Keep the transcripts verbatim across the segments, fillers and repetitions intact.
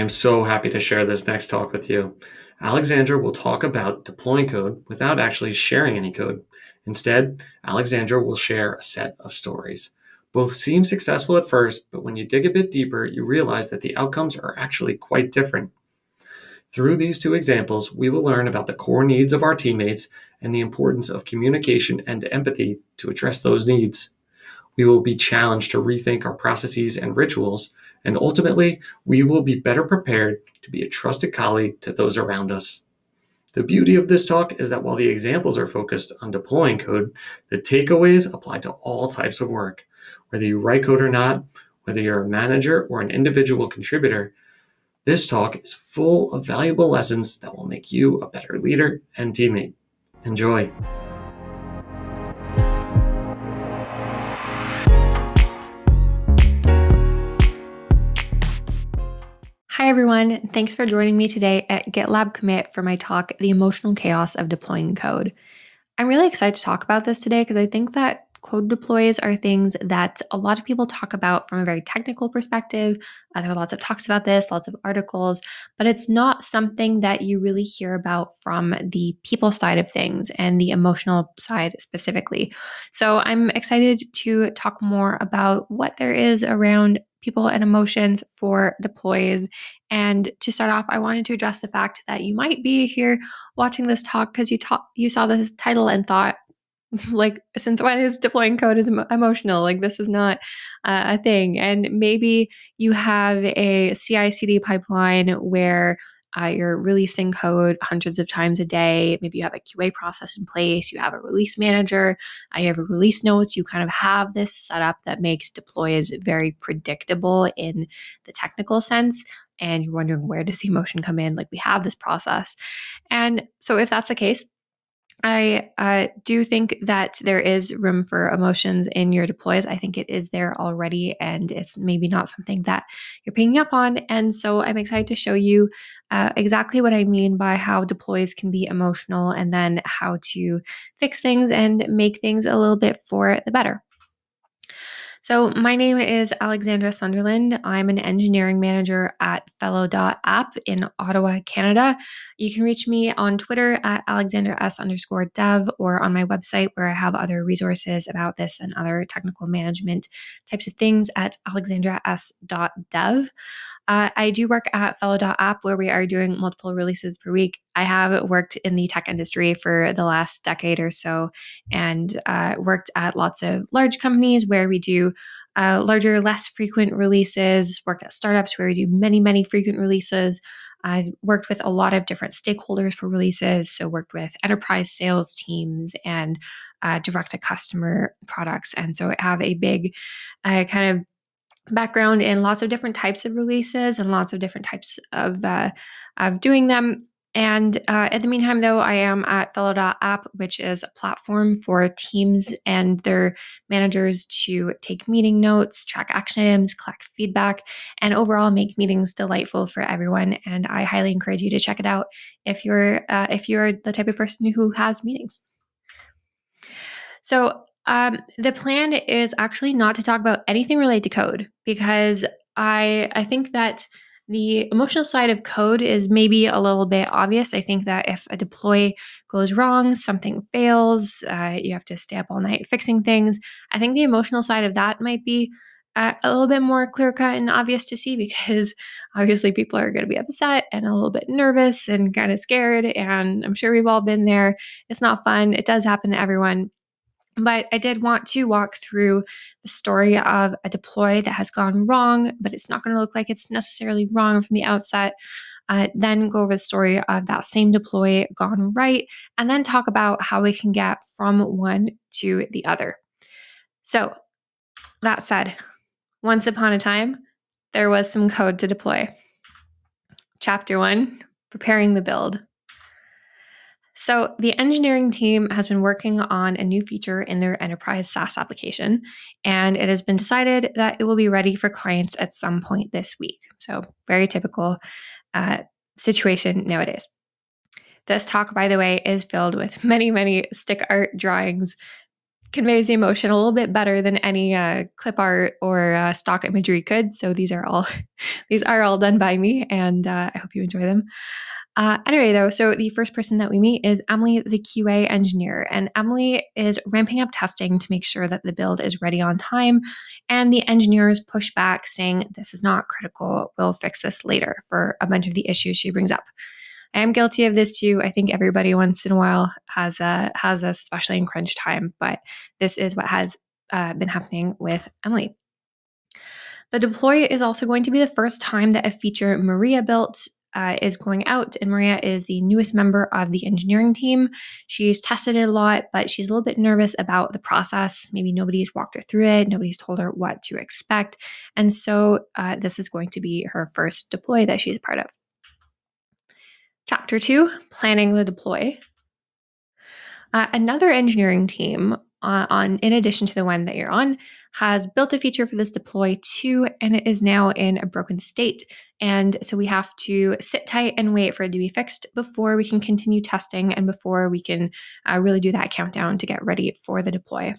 I am so happy to share this next talk with you. Alexandra will talk about deploying code without actually sharing any code. Instead, Alexandra will share a set of stories. Both seem successful at first, but when you dig a bit deeper, you realize that the outcomes are actually quite different. Through these two examples, we will learn about the core needs of our teammates and the importance of communication and empathy to address those needs. We will be challenged to rethink our processes and rituals, and ultimately, we will be better prepared to be a trusted colleague to those around us. The beauty of this talk is that while the examples are focused on deploying code, the takeaways apply to all types of work. Whether you write code or not, whether you're a manager or an individual contributor, this talk is full of valuable lessons that will make you a better leader and teammate. Enjoy. Hi everyone, thanks for joining me today at GitLab Commit for my talk, The Emotional Chaos of Deploying Code. I'm really excited to talk about this today because I think that code deploys are things that a lot of people talk about from a very technical perspective. Uh, there are lots of talks about this, lots of articles, but it's not something that you really hear about from the people side of things and the emotional side specifically. So I'm excited to talk more about what there is around people and emotions for deploys. And to start off, I wanted to address the fact that you might be here watching this talk because you, you saw this title and thought, like, since when is deploying code is emotional? Like, this is not uh, a thing. And maybe you have a C I C D pipeline where uh, you're releasing code hundreds of times a day. Maybe you have a Q A process in place. You have a release manager. Uh, you have a release notes. You kind of have this setup that makes deploys very predictable in the technical sense. And you're wondering, where does the emotion come in? Like, we have this process. And so if that's the case, I uh, do think that there is room for emotions in your deploys. I think it is there already, and it's maybe not something that you're picking up on. And so I'm excited to show you uh, exactly what I mean by how deploys can be emotional and then how to fix things and make things a little bit for the better. So my name is Alexandra Sunderland. I'm an engineering manager at fellow dot app in Ottawa, Canada. You can reach me on Twitter at alexandra s underscore dev or on my website where I have other resources about this and other technical management types of things at alexandra s dot dev. Uh, I do work at fellow dot app where we are doing multiple releases per week. I have worked in the tech industry for the last decade or so and uh, worked at lots of large companies where we do uh, larger, less frequent releases, worked at startups where we do many, many frequent releases. I worked with a lot of different stakeholders for releases, so worked with enterprise sales teams and uh, direct-to-customer products. And so I have a big uh, kind of background in lots of different types of releases and lots of different types of uh, of doing them. And uh, in the meantime, though, I am at fellow dot app, which is a platform for teams and their managers to take meeting notes, track action items, collect feedback, and overall make meetings delightful for everyone. And I highly encourage you to check it out if you're uh, if you're the type of person who has meetings. So. Um, the plan is actually not to talk about anything related to code because I I think that the emotional side of code is maybe a little bit obvious. I think that if a deploy goes wrong, something fails, uh, you have to stay up all night fixing things. I think the emotional side of that might be uh, a little bit more clear-cut and obvious to see because obviously people are going to be upset and a little bit nervous and kind of scared, and I'm sure we've all been there. It's not fun. It does happen to everyone. But I did want to walk through the story of a deploy that has gone wrong, but it's not going to look like it's necessarily wrong from the outset. Uh, then go over the story of that same deploy gone right, and then talk about how we can get from one to the other. So that said, once upon a time, there was some code to deploy. Chapter one, preparing the build. So the engineering team has been working on a new feature in their enterprise SaaS application, and it has been decided that it will be ready for clients at some point this week. So very typical uh, situation nowadays. This talk, by the way, is filled with many, many stick art drawings, conveys the emotion a little bit better than any uh, clip art or uh, stock imagery could. So these are all these are all done by me, and uh, I hope you enjoy them. Uh, anyway, though, so the first person that we meet is Emily, the Q A engineer, and Emily is ramping up testing to make sure that the build is ready on time, and the engineers push back saying, this is not critical, we'll fix this later, for a bunch of the issues she brings up. I am guilty of this too. I think everybody once in a while has a, has this, especially in crunch time, but this is what has uh, been happening with Emily. The deploy is also going to be the first time that a feature Maria built Uh, is going out, and Maria is the newest member of the engineering team. She's tested it a lot, but she's a little bit nervous about the process. Maybe nobody's walked her through it, nobody's told her what to expect, and so uh, this is going to be her first deploy that she's a part of. Chapter two, planning the deploy. Uh, another engineering team Uh, on, in addition to the one that you're on, has built a feature for this deploy too, and it is now in a broken state. And so we have to sit tight and wait for it to be fixed before we can continue testing and before we can uh, really do that countdown to get ready for the deploy.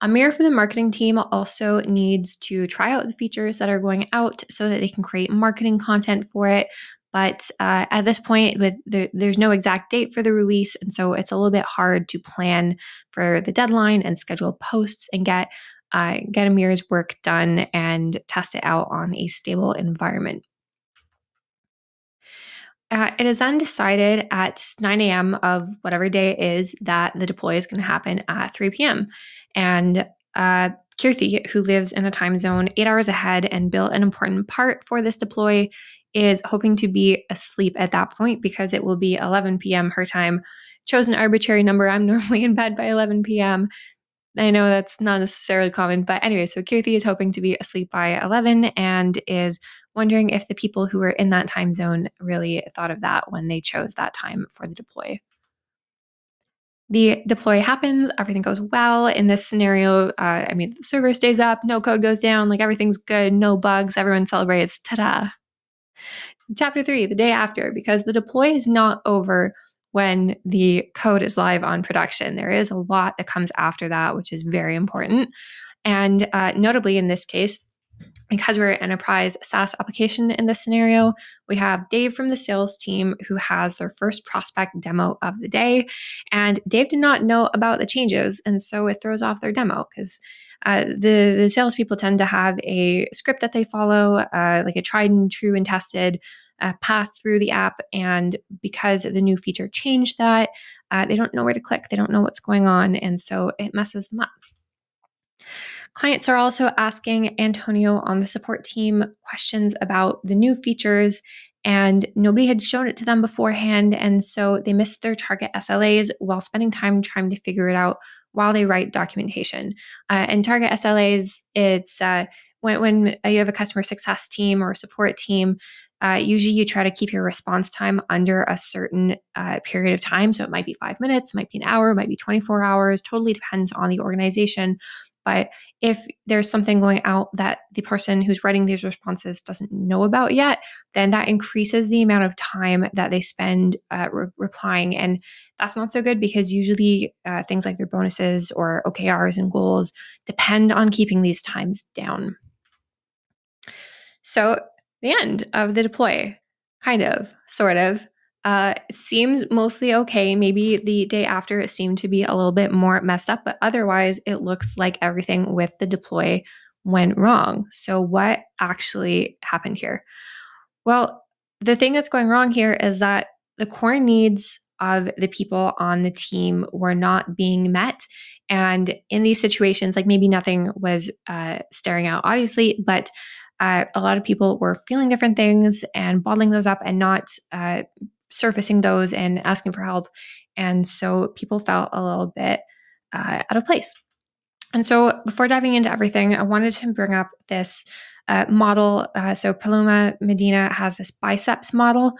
Amir from the marketing team also needs to try out the features that are going out so that they can create marketing content for it. But uh, at this point, with the, there's no exact date for the release, and so it's a little bit hard to plan for the deadline and schedule posts and get uh, get Amir's work done and test it out on a stable environment. Uh, it is then decided at nine A M of whatever day it is that the deploy is going to happen at three P M and. Uh, Kirthi, who lives in a time zone eight hours ahead and built an important part for this deploy, is hoping to be asleep at that point because it will be eleven P M her time. Chose an arbitrary number. I'm normally in bed by eleven P M I know that's not necessarily common, but anyway, so Kirthi is hoping to be asleep by eleven and is wondering if the people who were in that time zone really thought of that when they chose that time for the deploy. The deploy happens, everything goes well. In this scenario, uh, I mean, the server stays up, no code goes down, like everything's good, no bugs, everyone celebrates, ta-da. Chapter three, the day after, because the deploy is not over when the code is live on production. There is a lot that comes after that, which is very important. And uh, notably in this case, because we're an enterprise SaaS application in this scenario, we have Dave from the sales team who has their first prospect demo of the day. And Dave did not know about the changes, and so it throws off their demo because uh, the, the salespeople tend to have a script that they follow, uh, like a tried and true and tested uh, path through the app. And because the new feature changed that, uh, they don't know where to click. They don't know what's going on, and so it messes them up. Clients are also asking Antonio on the support team questions about the new features, and nobody had shown it to them beforehand, and so they missed their target S L As while spending time trying to figure it out while they write documentation. Uh, and target S L As, it's uh, when, when you have a customer success team or a support team, uh, usually you try to keep your response time under a certain uh, period of time. So it might be five minutes, it might be an hour, it might be twenty-four hours, totally depends on the organization. But if there's something going out that the person who's writing these responses doesn't know about yet, then that increases the amount of time that they spend uh, re replying. And that's not so good because usually uh, things like their bonuses or O K Rs and goals depend on keeping these times down. So the end of the deploy, kind of, sort of. Uh, it seems mostly okay. Maybe the day after it seemed to be a little bit more messed up, but otherwise it looks like everything with the deploy went wrong. So what actually happened here? Well, the thing that's going wrong here is that the core needs of the people on the team were not being met. And in these situations, like maybe nothing was uh, staring out, obviously, but uh, a lot of people were feeling different things and bottling those up and not uh, surfacing those and asking for help. And so people felt a little bit uh, out of place. And so before diving into everything, I wanted to bring up this uh, model. Uh, so Paloma Medina has this BICEPS model.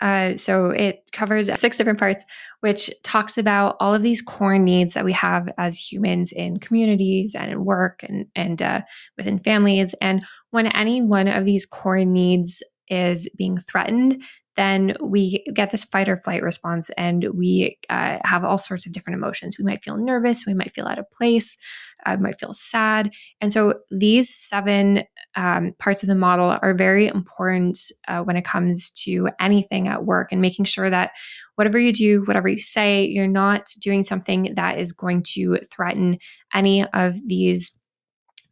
Uh, so it covers six different parts, which talks about all of these core needs that we have as humans in communities and in work and, and uh, within families. And when any one of these core needs is being threatened, then we get this fight or flight response, and we uh, have all sorts of different emotions. We might feel nervous, we might feel out of place, I uh, might feel sad. And so these seven um, parts of the model are very important uh, when it comes to anything at work, and making sure that whatever you do, whatever you say, you're not doing something that is going to threaten any of these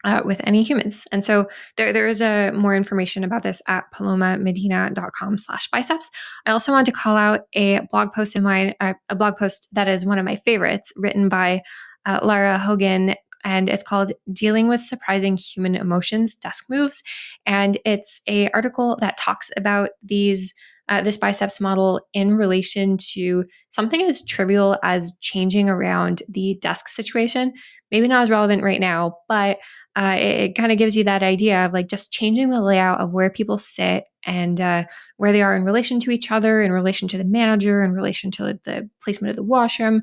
Uh, with any humans. And so there, there is a more information about this at paloma medina dot com slash biceps. I also want to call out a blog post of mine, uh, a blog post that is one of my favorites, written by uh, Lara Hogan, and it's called Dealing with Surprising Human Emotions, Desk Moves. And it's an article that talks about these Uh, this biceps model in relation to something as trivial as changing around the desk situation. Maybe not as relevant right now, but uh, it, it kind of gives you that idea of like just changing the layout of where people sit and uh, where they are in relation to each other, in relation to the manager, in relation to the placement of the washroom.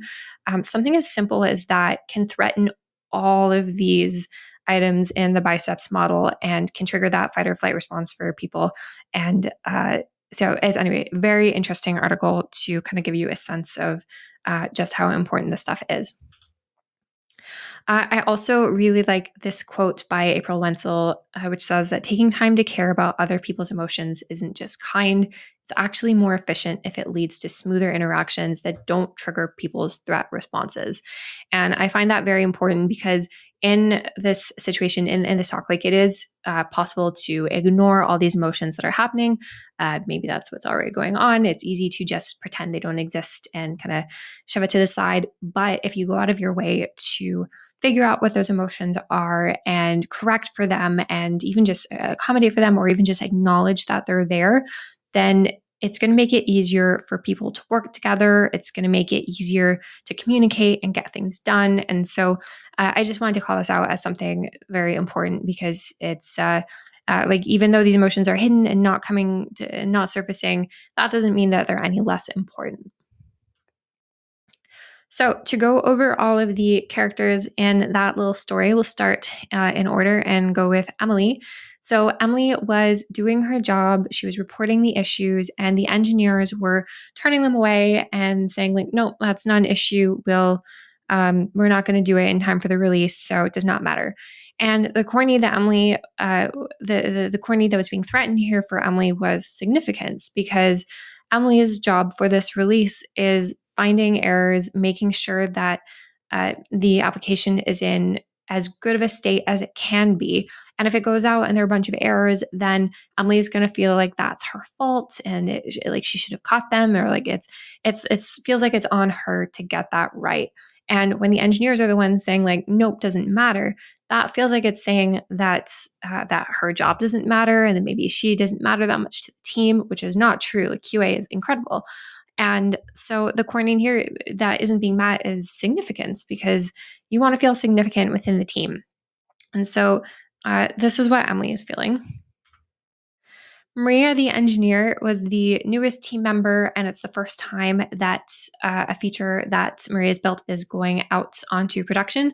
Um, something as simple as that can threaten all of these items in the biceps model and can trigger that fight or flight response for people. And uh, So as anyway, very interesting article to kind of give you a sense of uh, just how important this stuff is. Uh, I also really like this quote by April Wenzel, uh, which says that taking time to care about other people's emotions isn't just kind. It's actually more efficient if it leads to smoother interactions that don't trigger people's threat responses. And I find that very important because in this situation, in, in this talk, like it is uh, possible to ignore all these emotions that are happening. Uh, maybe that's what's already going on. It's easy to just pretend they don't exist and kind of shove it to the side. But if you go out of your way to figure out what those emotions are and correct for them and even just accommodate for them or even just acknowledge that they're there, then it's going to make it easier for people to work together. It's going to make it easier to communicate and get things done. And so uh, I just wanted to call this out as something very important because it's uh, uh, like, even though these emotions are hidden and not coming to, not surfacing, that doesn't mean that they're any less important. So to go over all of the characters in that little story, we'll start uh, in order and go with Emily. So Emily was doing her job. She was reporting the issues, and the engineers were turning them away and saying, like, no, that's not an issue. We'll, um, we're not going to do it in time for the release, so it does not matter. And the corny that Emily, uh, the, the, the corny that was being threatened here for Emily was significance, because Emily's job for this release is finding errors, making sure that uh, the application is in as good of a state as it can be. And if it goes out and there are a bunch of errors, then Emily is going to feel like that's her fault and it, like she should have caught them, or like it's it's it feels like it's on her to get that right. And when the engineers are the ones saying like, nope, doesn't matter, that feels like it's saying that uh, that her job doesn't matter and that maybe she doesn't matter that much to the team, which is not true. Like Q A is incredible. And so the corny here that isn't being met is significance, because you want to feel significant within the team. And so uh, this is what Emily is feeling. Maria, the engineer, was the newest team member, and it's the first time that uh, a feature that Maria's built is going out onto production.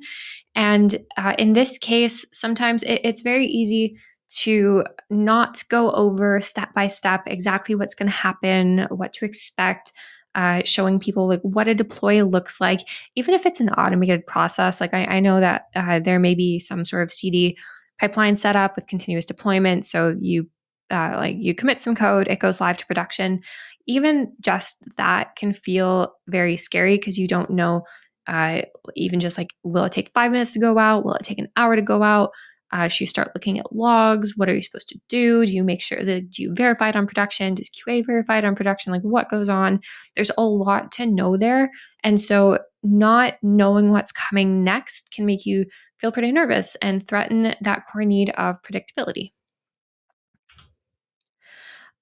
And uh, in this case, sometimes it, it's very easy to not go over step by step exactly what's going to happen, what to expect, uh, showing people like what a deploy looks like, even if it's an automated process. Like I, I know that uh, there may be some sort of C D pipeline set up with continuous deployment. So you uh, like you commit some code, it goes live to production. Even just that can feel very scary because you don't know uh, even just like, will it take five minutes to go out? Will it take an hour to go out? Uh, should you start looking at logs? What are you supposed to do? Do you make sure that do you verify it on production? Does Q A verify it on production? Like what goes on? There's a lot to know there. And so not knowing what's coming next can make you feel pretty nervous and threaten that core need of predictability.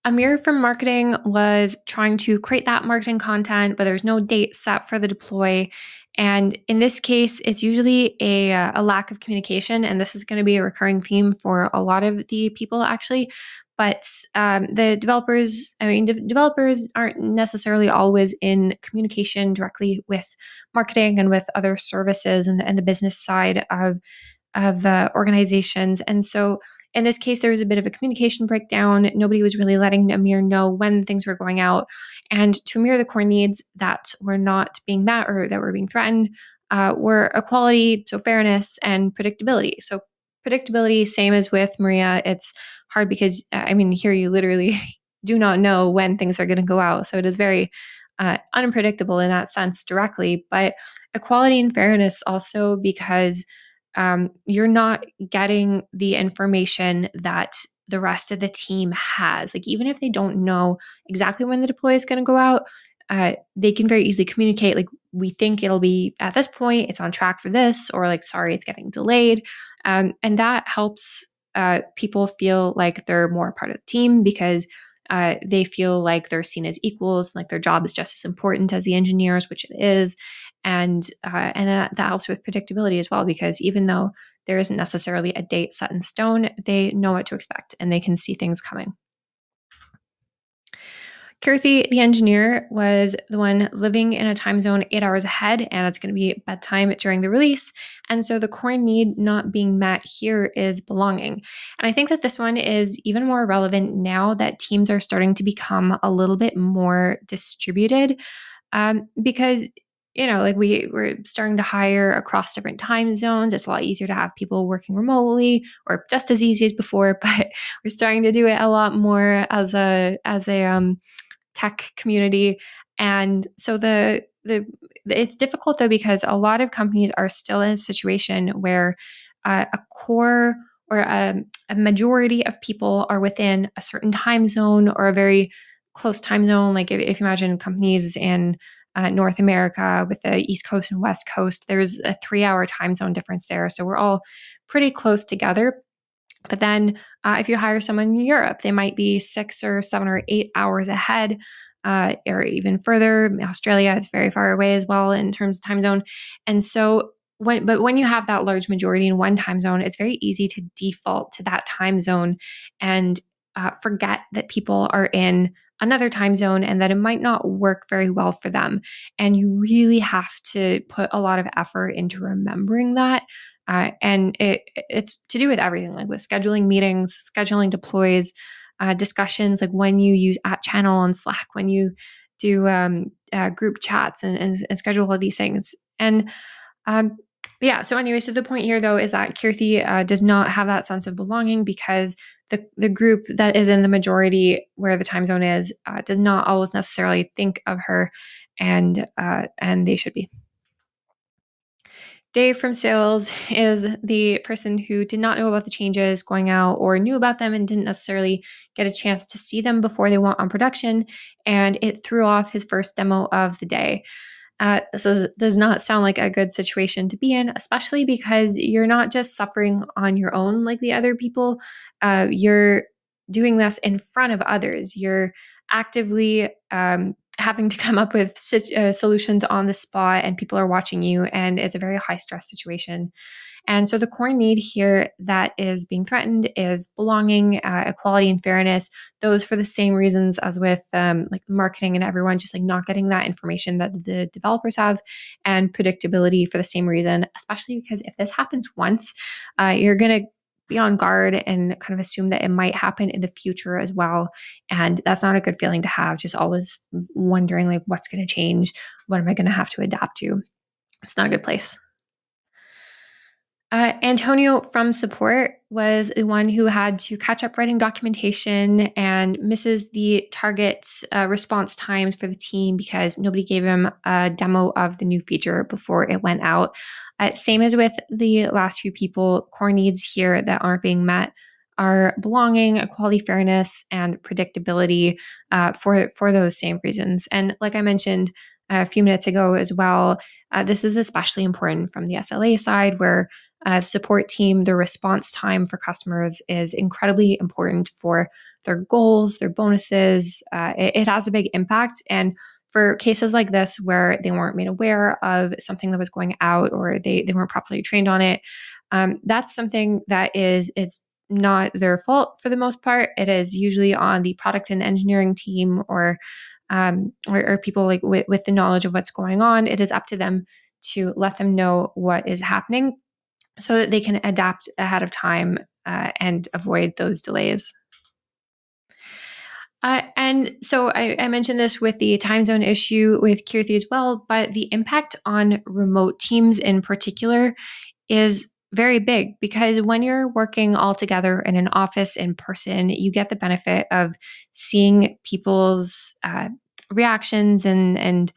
Amir from marketing was trying to create that marketing content, but there's no date set for the deploy. And in this case, it's usually a, a lack of communication. And this is going to be a recurring theme for a lot of the people, actually. But um, the developers, I mean, de- developers aren't necessarily always in communication directly with marketing and with other services and the, and the business side of, of uh, organizations. And so In this case, there was a bit of a communication breakdown. Nobody was really letting Amir know when things were going out. And to Amir, the core needs that were not being met or that were being threatened uh, were equality, so fairness, and predictability. So predictability, same as with Maria, it's hard because, I mean, here you literally do not know when things are going to go out. So it is very uh, unpredictable in that sense directly. But equality and fairness also because um, you're not getting the information that the rest of the team has. Like, even if they don't know exactly when the deploy is going to go out, uh, they can very easily communicate, like, we think it'll be at this point, it's on track for this, or like, sorry, it's getting delayed. Um, and that helps uh, people feel like they're more part of the team because uh, they feel like they're seen as equals, like their job is just as important as the engineers, which it is. And uh, and that, that helps with predictability as well, because even though there isn't necessarily a date set in stone, they know what to expect and they can see things coming. Kirthi, the engineer, was the one living in a time zone eight hours ahead, and it's going to be bedtime during the release. And so the core need not being met here is belonging. And I think that this one is even more relevant now that teams are starting to become a little bit more distributed, um, because, you know, like we we're starting to hire across different time zones. It's a lot easier to have people working remotely, or just as easy as before, but we're starting to do it a lot more as a as a um. tech community. And so the, the it's difficult though, because a lot of companies are still in a situation where uh, a core or a, a majority of people are within a certain time zone or a very close time zone. Like if, if you imagine companies in uh, North America with the East Coast and West Coast, there's a three hour time zone difference there. So we're all pretty close together. But then uh, if you hire someone in Europe, they might be six or seven or eight hours ahead uh, or even further. Australia is very far away as well in terms of time zone. And so when, but when you have that large majority in one time zone, it's very easy to default to that time zone and uh, forget that people are in another time zone and that it might not work very well for them. And you really have to put a lot of effort into remembering that. Uh, and it, it's to do with everything, like with scheduling meetings, scheduling deploys, uh, discussions, like when you use at channel on Slack, when you do um, uh, group chats and, and, and schedule all these things. And um, yeah, so anyway, so the point here though is that Kirthi uh, does not have that sense of belonging because the, the group that is in the majority where the time zone is uh, does not always necessarily think of her and uh, and they should be. Dave from sales is the person who did not know about the changes going out or knew about them and didn't necessarily get a chance to see them before they went on production, and it threw off his first demo of the day. Uh, this is, does not sound like a good situation to be in, especially because you're not just suffering on your own like the other people. Uh, you're doing this in front of others. You're actively um, having to come up with uh, solutions on the spot, and people are watching you, and it's a very high stress situation. And so the core need here that is being threatened is belonging, uh, equality and fairness, those for the same reasons as with um, like marketing and everyone, just like not getting that information that the developers have, and predictability for the same reason, especially because if this happens once, uh, you're going to be on guard and kind of assume that it might happen in the future as well. And that's not a good feeling to have, just always wondering like what's going to change, what am I going to have to adapt to. It's not a good place. Uh, Antonio from support was the one who had to catch up writing documentation and misses the target uh, response times for the team because nobody gave him a demo of the new feature before it went out. Uh, same as with the last few people, core needs here that aren't being met are belonging, equality, fairness, and predictability uh, for, for those same reasons. And like I mentioned a few minutes ago as well, uh, this is especially important from the S L A side where Uh, the support team, the response time for customers is incredibly important for their goals, their bonuses. Uh, it, it has a big impact. And for cases like this where they weren't made aware of something that was going out or they, they weren't properly trained on it, um, that's something that is it's not their fault for the most part. It is usually on the product and engineering team or, um, or, or people like with, with the knowledge of what's going on. It is up to them to let them know what is happening, so that they can adapt ahead of time uh, and avoid those delays. Uh, and so I, I mentioned this with the time zone issue with Kirthi as well, but the impact on remote teams in particular is very big, because when you're working all together in an office in person, you get the benefit of seeing people's uh, reactions and and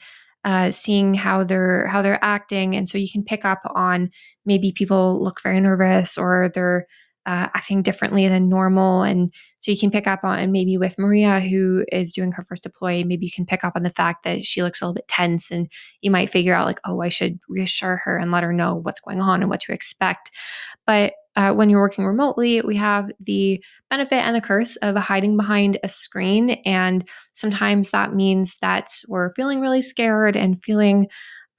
uh, seeing how they're how they're acting, and so you can pick up on maybe people look very nervous or they're uh, acting differently than normal, and so you can pick up on, and maybe with Maria, who is doing her first deploy, maybe you can pick up on the fact that she looks a little bit tense, and you might figure out like, oh, I should reassure her and let her know what's going on and what to expect. But uh, when you're working remotely, we have the benefit and the curse of hiding behind a screen. And sometimes that means that we're feeling really scared and feeling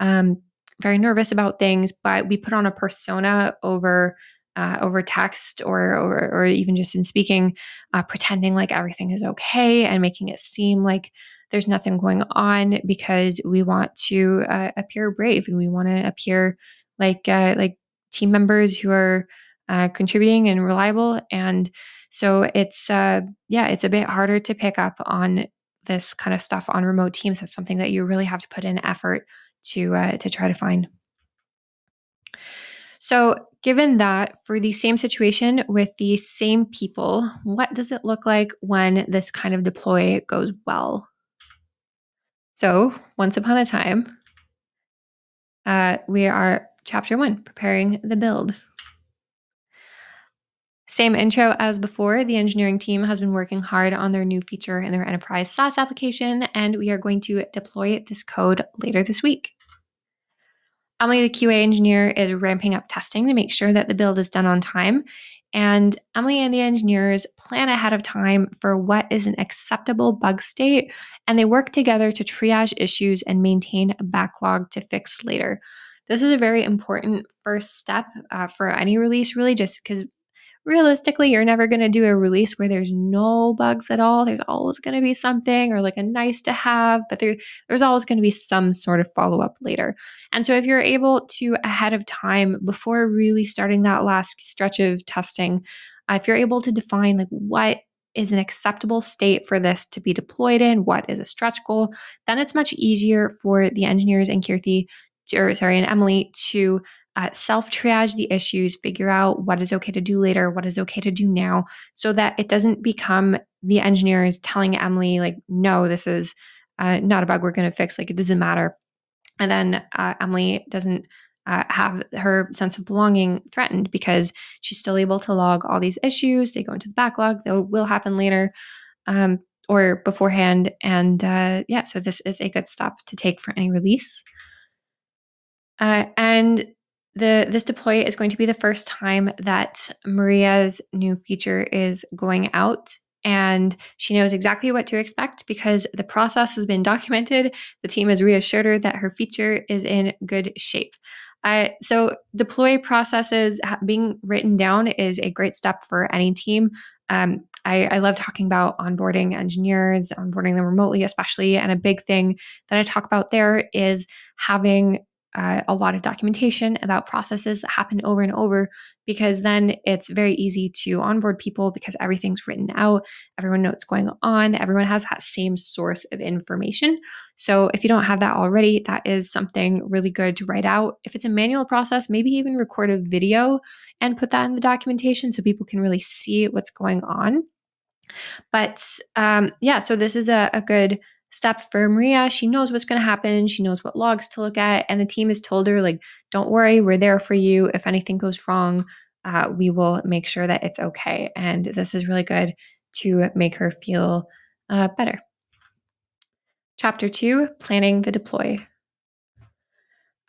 um, very nervous about things, but we put on a persona over Uh, over text or, or or even just in speaking, uh, pretending like everything is okay and making it seem like there's nothing going on, because we want to uh, appear brave and we want to appear like uh, like team members who are uh, contributing and reliable. And so it's uh, yeah, it's a bit harder to pick up on this kind of stuff on remote teams. That's something that you really have to put in effort to uh, to try to find. So given that, for the same situation with the same people, what does it look like when this kind of deploy goes well? So once upon a time, uh, we are chapter one, preparing the build. Same intro as before, the engineering team has been working hard on their new feature in their enterprise SaaS application, and we are going to deploy this code later this week. Emily, the Q A engineer, is ramping up testing to make sure that the build is done on time. And Emily and the engineers plan ahead of time for what is an acceptable bug state, and they work together to triage issues and maintain a backlog to fix later. This is a very important first step uh, for any release, really, just because realistically, you're never going to do a release where there's no bugs at all. There's always going to be something, or like a nice to have, but there, there's always going to be some sort of follow-up later. And so if you're able to ahead of time, before really starting that last stretch of testing, uh, if you're able to define like what is an acceptable state for this to be deployed in, what is a stretch goal, then it's much easier for the engineers and Kirthi, or sorry, and Emily to Uh, self-triage the issues, figure out what is okay to do later, what is okay to do now, so that it doesn't become the engineers telling Emily, like, no, this is uh, not a bug we're going to fix, like, it doesn't matter. And then uh, Emily doesn't uh, have her sense of belonging threatened, because she's still able to log all these issues. They go into the backlog, they will happen later um, or beforehand. And uh, yeah, so this is a good step to take for any release. Uh, and The, this deploy is going to be the first time that Maria's new feature is going out, and she knows exactly what to expect because the process has been documented. The team has reassured her that her feature is in good shape. Uh, so deploy processes being written down is a great step for any team. Um, I, I love talking about onboarding engineers, onboarding them remotely especially, and a big thing that I talk about there is having Uh, a lot of documentation about processes that happen over and over, because then it's very easy to onboard people because everything's written out, everyone knows what's going on, everyone has that same source of information. So if you don't have that already, that is something really good to write out. If it's a manual process, maybe even record a video and put that in the documentation so people can really see what's going on. But um, yeah, so this is a, a good step for Maria. She knows what's going to happen. She knows what logs to look at. And the team has told her, like, don't worry, we're there for you. If anything goes wrong, uh, we will make sure that it's okay. And this is really good to make her feel uh, better. Chapter two, planning the deploy.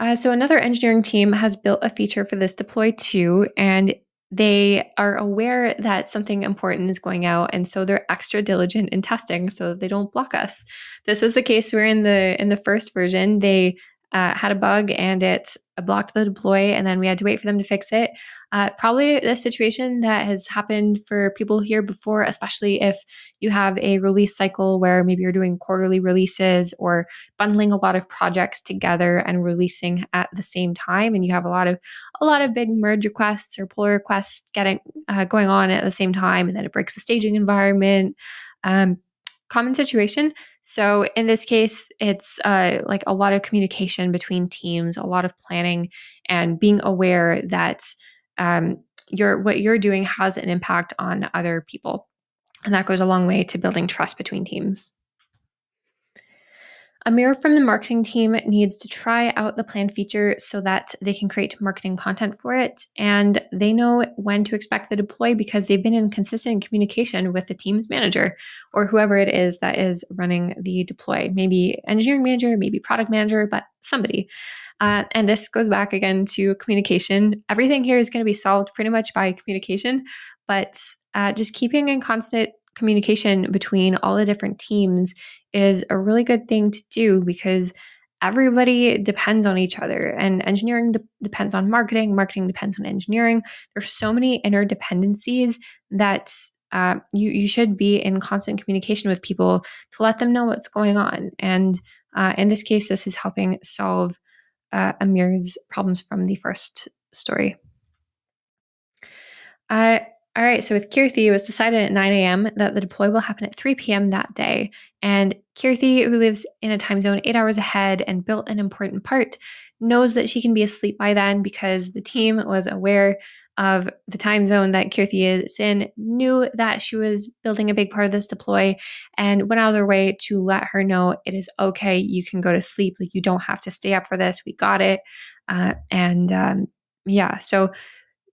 Uh, so another engineering team has built a feature for this deploy too, and they are aware that something important is going out, and so they're extra diligent in testing so they don't block us. This was the case where in the in the first version, they uh, had a bug and it blocked the deploy, and then we had to wait for them to fix it. Uh, probably a situation that has happened for people here before, especially if you have a release cycle where maybe you're doing quarterly releases or bundling a lot of projects together and releasing at the same time, and you have a lot of a lot of big merge requests or pull requests getting uh, going on at the same time, and then it breaks the staging environment. Um, common situation. So in this case, it's uh, like a lot of communication between teams, a lot of planning, and being aware that um, your what you're doing has an impact on other people. And that goes a long way to building trust between teams. Amir from the marketing team needs to try out the planned feature so that they can create marketing content for it. And they know when to expect the deploy because they've been in consistent communication with the team's manager or whoever it is that is running the deploy. Maybe engineering manager, maybe product manager, but somebody. Uh, and this goes back again to communication. Everything here is going to be solved pretty much by communication, but uh, just keeping in constant communication between all the different teams is a really good thing to do because everybody depends on each other, and engineering de depends on marketing, marketing depends on engineering. There's so many interdependencies that uh, you, you should be in constant communication with people to let them know what's going on. And uh, in this case, this is helping solve uh, Amir's problems from the first story. Uh, All right, so with Kirthi, it was decided at nine A M that the deploy will happen at three P M that day. And Kirthi, who lives in a time zone eight hours ahead and built an important part, knows that she can be asleep by then because the team was aware of the time zone that Kirthi is in, knew that she was building a big part of this deploy, and went out of their way to let her know it is okay, you can go to sleep, like you don't have to stay up for this, we got it. Uh, and um, yeah, so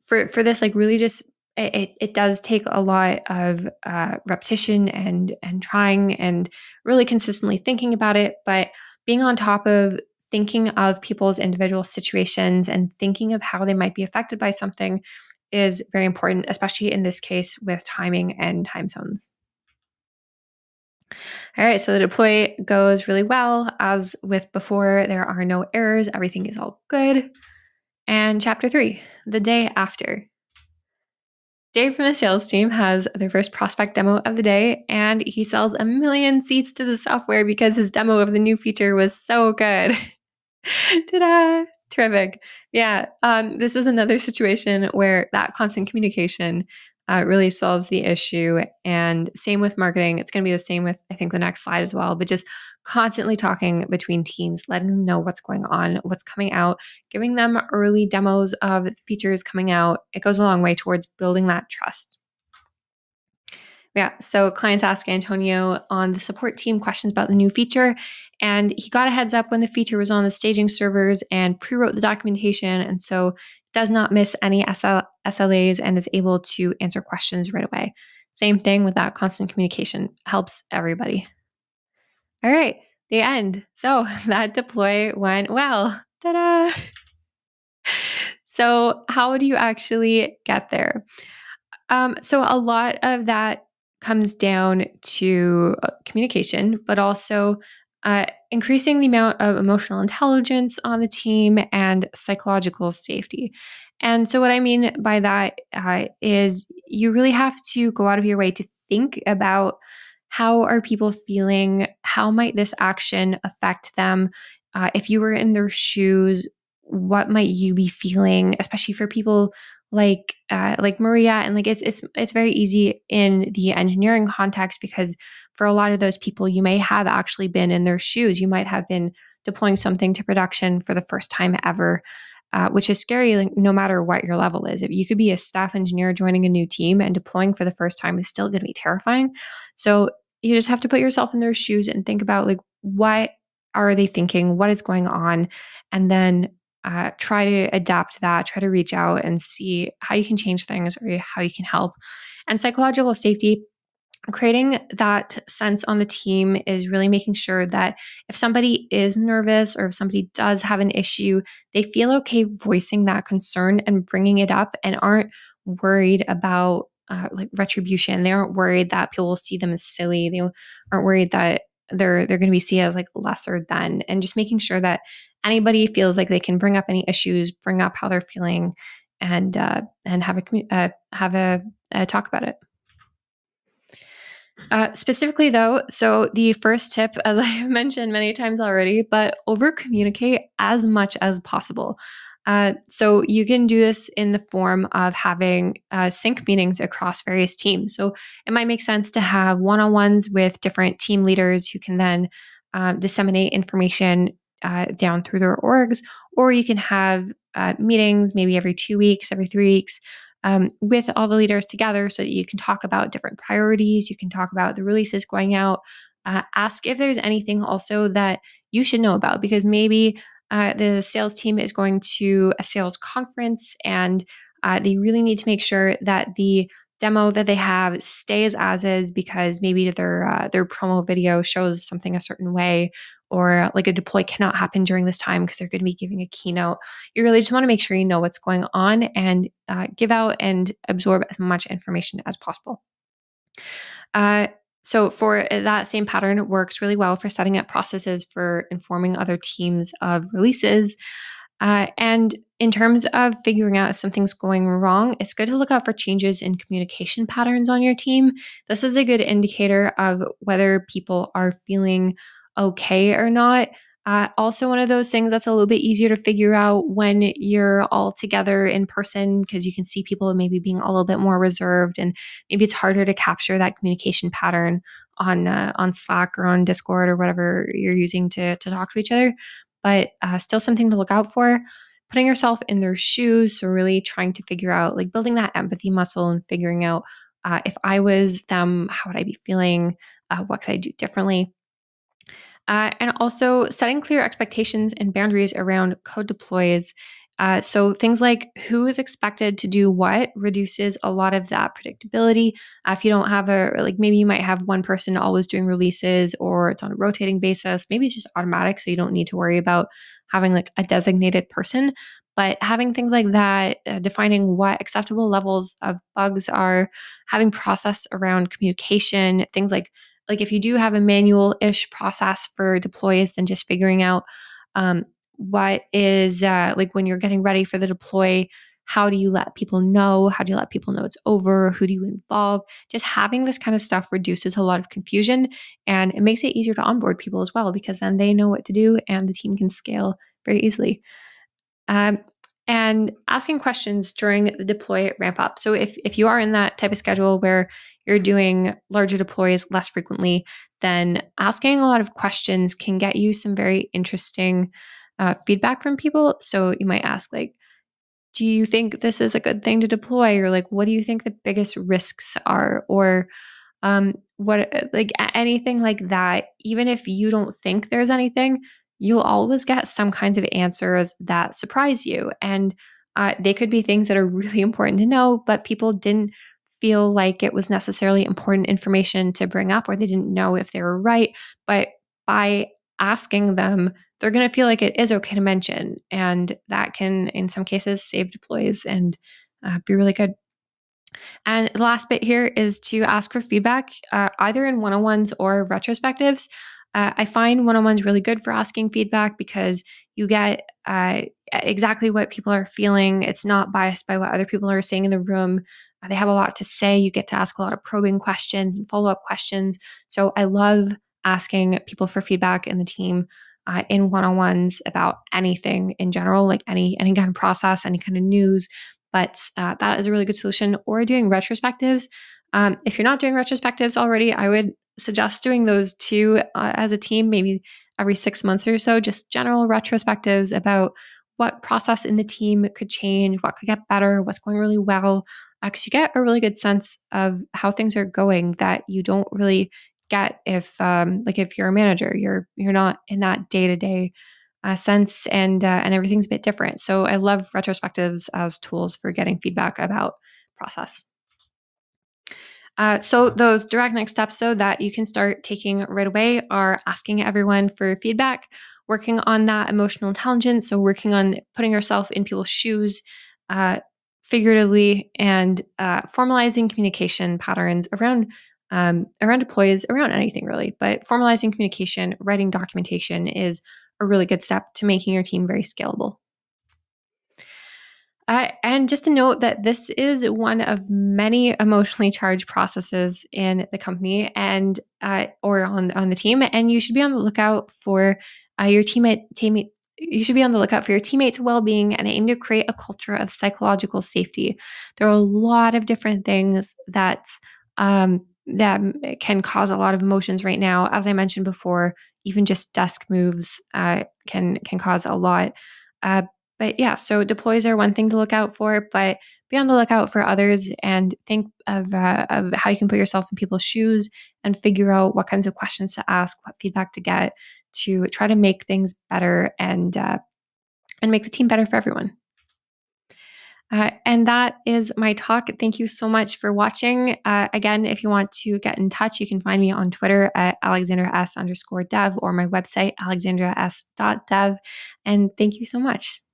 for, for this, like really just, It, it does take a lot of uh, repetition and and trying and really consistently thinking about it, but being on top of thinking of people's individual situations and thinking of how they might be affected by something is very important, especially in this case with timing and time zones. All right, so the deploy goes really well. As with before, there are no errors. Everything is all good. And chapter three, the day after. Dave from the sales team has their first prospect demo of the day, and he sells a million seats to the software because his demo of the new feature was so good. Ta-da! Terrific. Yeah, um, this is another situation where that constant communication uh, really solves the issue. And same with marketing. It's going to be the same with, I think, the next slide as well, but just constantly talking between teams, letting them know what's going on, what's coming out, giving them early demos of features coming out. It goes a long way towards building that trust. Yeah, so clients ask Antonio on the support team questions about the new feature, and he got a heads up when the feature was on the staging servers and pre-wrote the documentation, and so does not miss any S L S L As and is able to answer questions right away. Same thing with that constant communication, helps everybody. All right, the end. So that deploy went well. Ta-da! So how do you actually get there? Um, so a lot of that comes down to communication, but also uh, increasing the amount of emotional intelligence on the team and psychological safety. And so what I mean by that uh, is you really have to go out of your way to think about how are people feeling? How might this action affect them? Uh, if you were in their shoes, what might you be feeling? Especially for people like uh, like Maria, and like it's it's it's very easy in the engineering context because for a lot of those people, you may have actually been in their shoes. You might have been deploying something to production for the first time ever. Uh, which is scary, like, no matter what your level is. If you could be a staff engineer joining a new team and deploying for the first time is still going to be terrifying. So you just have to put yourself in their shoes and think about like, what are they thinking? What is going on? And then uh, try to adapt that, try to reach out and see how you can change things or how you can help. And psychological safety, creating that sense on the team is really making sure that if somebody is nervous or if somebody does have an issue, they feel okay voicing that concern and bringing it up and aren't worried about uh, like retribution. They aren't worried that people will see them as silly. They aren't worried that they're they're going to be seen as like lesser than, and just making sure that anybody feels like they can bring up any issues, bring up how they're feeling, and uh, and have a uh, have a, a talk about it. Uh, specifically though, so the first tip, as I mentioned many times already, but over communicate as much as possible. Uh, so you can do this in the form of having uh, sync meetings across various teams. So it might make sense to have one-on-ones with different team leaders who can then um, disseminate information uh, down through their orgs, or you can have uh, meetings maybe every two weeks, every three weeks, Um, with all the leaders together so that you can talk about different priorities. You can talk about the releases going out. Uh, ask if there's anything also that you should know about, because maybe uh, the sales team is going to a sales conference and uh, they really need to make sure that the demo that they have stays as is, because maybe their, uh, their promo video shows something a certain way, or like a deploy cannot happen during this time because they're going to be giving a keynote. You really just want to make sure you know what's going on and uh, give out and absorb as much information as possible. Uh, so for that same pattern works really well for setting up processes for informing other teams of releases. Uh, and in terms of figuring out if something's going wrong, it's good to look out for changes in communication patterns on your team. This is a good indicator of whether people are feeling okay or not. Uh, also, one of those things that's a little bit easier to figure out when you're all together in person, because you can see people maybe being a little bit more reserved, and maybe it's harder to capture that communication pattern on uh, on Slack or on Discord or whatever you're using to, to talk to each other. But uh, still something to look out for. Putting yourself in their shoes, so really trying to figure out, like building that empathy muscle and figuring out uh, if I was them, how would I be feeling? Uh, what could I do differently? Uh, and also setting clear expectations and boundaries around code deploys. Uh, so things like who is expected to do what reduces a lot of that predictability. Uh, if you don't have a, like maybe you might have one person always doing releases, or it's on a rotating basis. Maybe it's just automatic, so you don't need to worry about having like a designated person. But having things like that, uh, defining what acceptable levels of bugs are, having process around communication, things like Like if you do have a manual-ish process for deploys, then just figuring out um, what is uh, like when you're getting ready for the deploy, how do you let people know? How do you let people know it's over? Who do you involve? Just having this kind of stuff reduces a lot of confusion, and it makes it easier to onboard people as well, because then they know what to do and the team can scale very easily. Um, and asking questions during the deploy ramp up. So if, if you are in that type of schedule where you're doing larger deploys less frequently, then asking a lot of questions can get you some very interesting uh, feedback from people. So you might ask like, do you think this is a good thing to deploy? Or like, what do you think the biggest risks are? Or um, what, like anything like that. Even if you don't think there's anything, you'll always get some kinds of answers that surprise you. And uh, they could be things that are really important to know, but people didn't feel like it was necessarily important information to bring up, or they didn't know if they were right. But by asking them, they're going to feel like it is okay to mention. And that can, in some cases, save deploys and uh, be really good. And the last bit here is to ask for feedback, uh, either in one-on-ones or retrospectives. Uh, I find one-on-ones really good for asking feedback, because you get uh, exactly what people are feeling. It's not biased by what other people are saying in the room. They have a lot to say. You get to ask a lot of probing questions and follow-up questions. So I love asking people for feedback in the team uh, in one-on-ones about anything in general, like any any kind of process, any kind of news. But uh, that is a really good solution. Or doing retrospectives. Um, if you're not doing retrospectives already, I would suggest doing those two uh, as a team, maybe every six months or so, just general retrospectives about what process in the team could change, what could get better, what's going really well. Because you get a really good sense of how things are going that you don't really get if, um, like, if you're a manager, you're you're not in that day-to-day uh, sense, and uh, and everything's a bit different. So I love retrospectives as tools for getting feedback about process. Uh, so those direct next steps, so that you can start taking right away, are asking everyone for feedback, working on that emotional intelligence, so working on putting yourself in people's shoes. Uh, figuratively, and uh, formalizing communication patterns around um, around deploys, around anything really. But formalizing communication, writing documentation is a really good step to making your team very scalable. Uh, and just to note that this is one of many emotionally charged processes in the company and uh, or on on the team, and you should be on the lookout for uh, your teammate. Team, you should be on the lookout for your teammates' well-being and aim to create a culture of psychological safety. There are a lot of different things that um, that can cause a lot of emotions right now. As I mentioned before, even just desk moves uh, can can cause a lot. Uh, But yeah, so deploys are one thing to look out for, but be on the lookout for others and think of, uh, of how you can put yourself in people's shoes and figure out what kinds of questions to ask, what feedback to get, to try to make things better and, uh, and make the team better for everyone. Uh, and that is my talk. Thank you so much for watching. Uh, again, if you want to get in touch, you can find me on Twitter at alexandras underscore dev or my website, alexandras dot dev. And thank you so much.